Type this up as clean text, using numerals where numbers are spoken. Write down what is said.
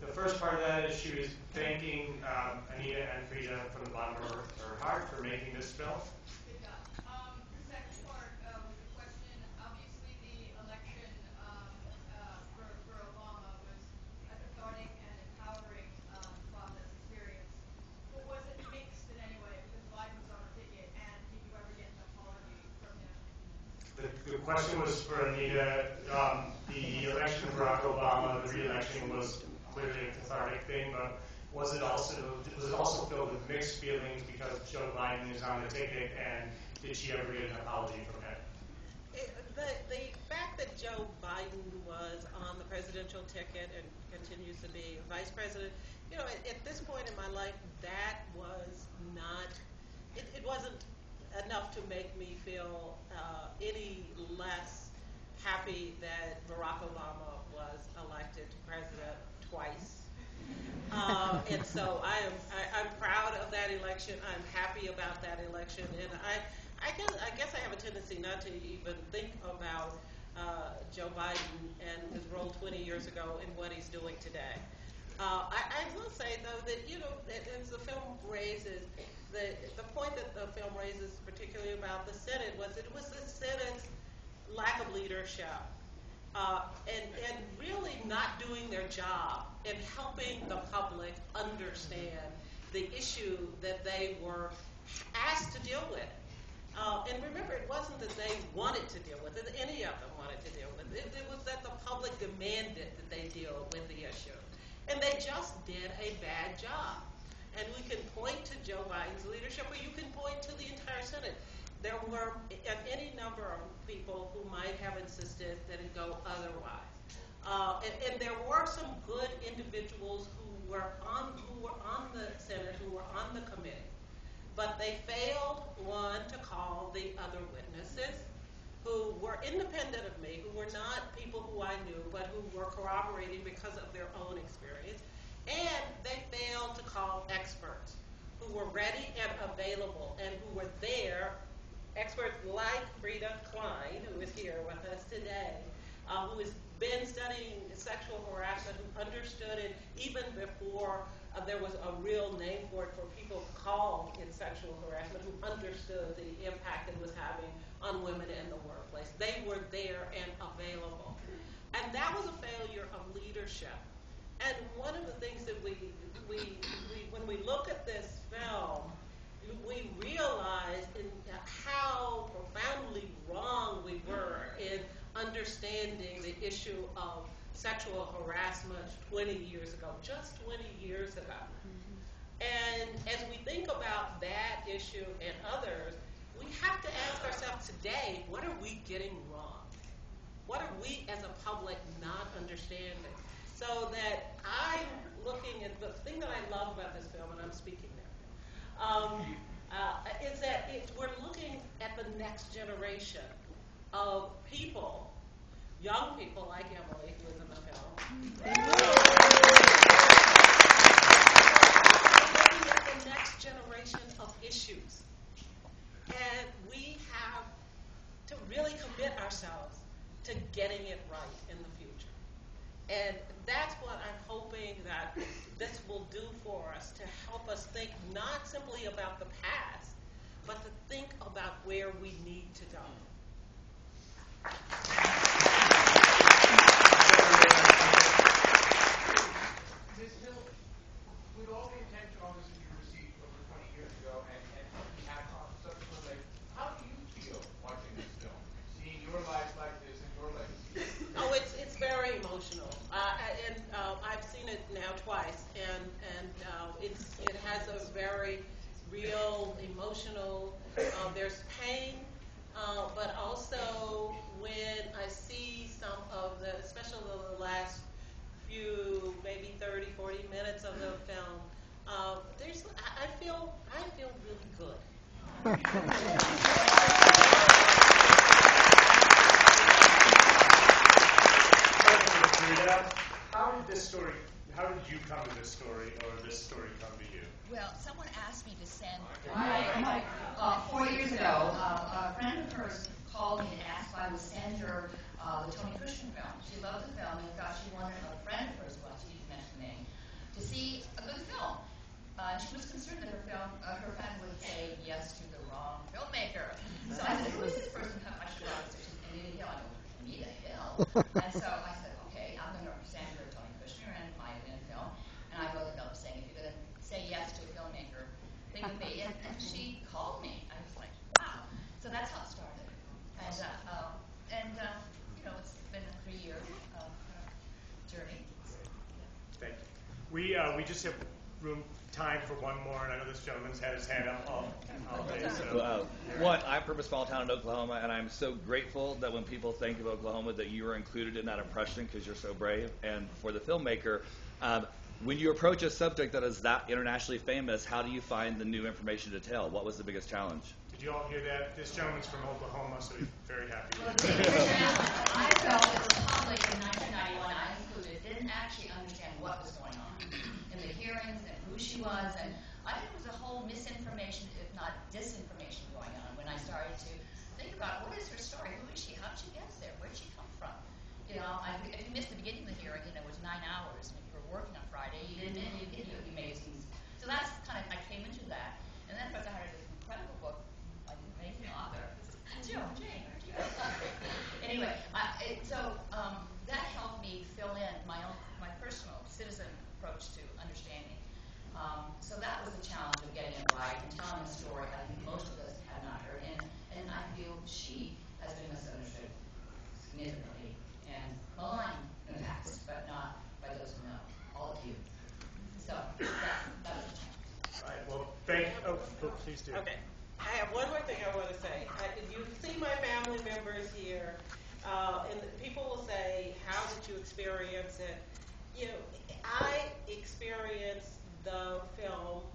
The first part of that is she was thanking Anita and Frieda from the bottom of her heart for making this film. The question was for Anita. The election of Barack Obama, the re-election, was clearly a cathartic thing, but was it also filled with mixed feelings because Joe Biden is on the ticket, and did she ever get an apology from him? The fact that Joe Biden was on the presidential ticket and continues to be vice president, you know, at this point in my life, that was not, it wasn't enough to make me feel any less happy that Barack Obama was elected president twice. And so I'm proud of that election. I'm happy about that election, and I guess I have a tendency not to even think about Joe Biden and his role 20 years ago and what he's doing today. I will say though that, you know, as the film raises. The point that the film raises, particularly about the Senate, was it was the Senate's lack of leadership and really not doing their job in helping the public understand the issue that they were asked to deal with. And remember, it wasn't that they wanted to deal with it, any of them wanted to deal with it. It was that the public demanded that they deal with the issue. And they just did a bad job. And we can point to Joe Biden's leadership, or you can point to the entire Senate. There were any number of people who might have insisted that it go otherwise. And there were some good individuals who were on the Senate, who were on the committee. But they failed, one, to call the other witnesses who were independent of me, who were not people who I knew, but who were corroborating because of their own experience. And they failed to call experts who were ready and available and who were there, experts like Frieda Klein, who is here with us today, who has been studying sexual harassment, who understood it even before there was a real name for it, for people called in sexual harassment, who understood the impact it was having on women in the workplace. They were there and available. And that was a failure of leadership. And one of the things that we when we look at this film, we realize how profoundly wrong we were in understanding the issue of sexual harassment 20 years ago, just 20 years ago. Mm-hmm. And as we think about that issue and others, we have to ask ourselves today, what are we getting wrong? What are we as a public not understanding? So that I'm looking at the thing that I love about this film, and I'm speaking now, is that we're looking at the next generation of people, young people like Emily, who is in the film. We're looking at the next generation of issues. And we have to really commit ourselves to getting it right in the future. And that's what I'm hoping that this will do for us, to help us think not simply about the past, but to think about where we need to go. There's still, with all the attention obviously you received over 20 years ago, and we had subsequently, how do you feel watching this film, seeing your life like this and your legacy? Oh, it's very emotional. I've seen it now twice, and it has a very real, emotional, there's pain, but also when I see some of the, especially the last few, maybe 30, 40 minutes of the film, I feel really good. How did this story, how did you come to this story, or this story come to you? Well, someone asked me to send film, her friend would say yes to the wrong filmmaker. So I said, who is this person? I should have asked her. Anita Hill. I know Anita Hill. And so I said, okay, I'm going to Sandra, Tony Christian, and my win film. And I wrote it up saying, if you're going to say yes to a filmmaker, think of me. And she called me. I was like, wow. So that's how it started. And you know, it's been a 3-year journey. Thank you. We just have room time for one more, and I know this gentleman's had his hand up all day. So. One, I'm from a small town in Oklahoma, and I'm so grateful that when people think of Oklahoma that you were included in that impression because you're so brave. And for the filmmaker, when you approach a subject that is that internationally famous, how do you find the new information to tell? What was the biggest challenge? Did you all hear that? This gentleman's from Oklahoma, so he's very happy. Well, I felt that the public in 1991, I included, didn't actually understand what was going on in the hearings and who she was, and I think there was a whole misinformation, if not disinformation, going on when I started to think about what is her story, who is she, how did she get there, where did she come from? You know, if you missed the beginning of the hearing, you know, it was 9 hours, and if you were working on Friday, you didn't you made these. So that's kind of, I came into that, and then I heard this incredible book by an amazing author, Joe Jane. Anyway, that helped me fill in my own, my personal citizen approach to understanding. So that was the challenge of getting it right and telling a story I think most of us have not heard, and I feel she has been misunderstood significantly. And maligned in the past, but not by those who know, all of you. So that was the challenge. All right, well, please do. Okay. I have one more thing I want to say. You see my family members here, and people will say, how did you experience it? You know, I experienced the film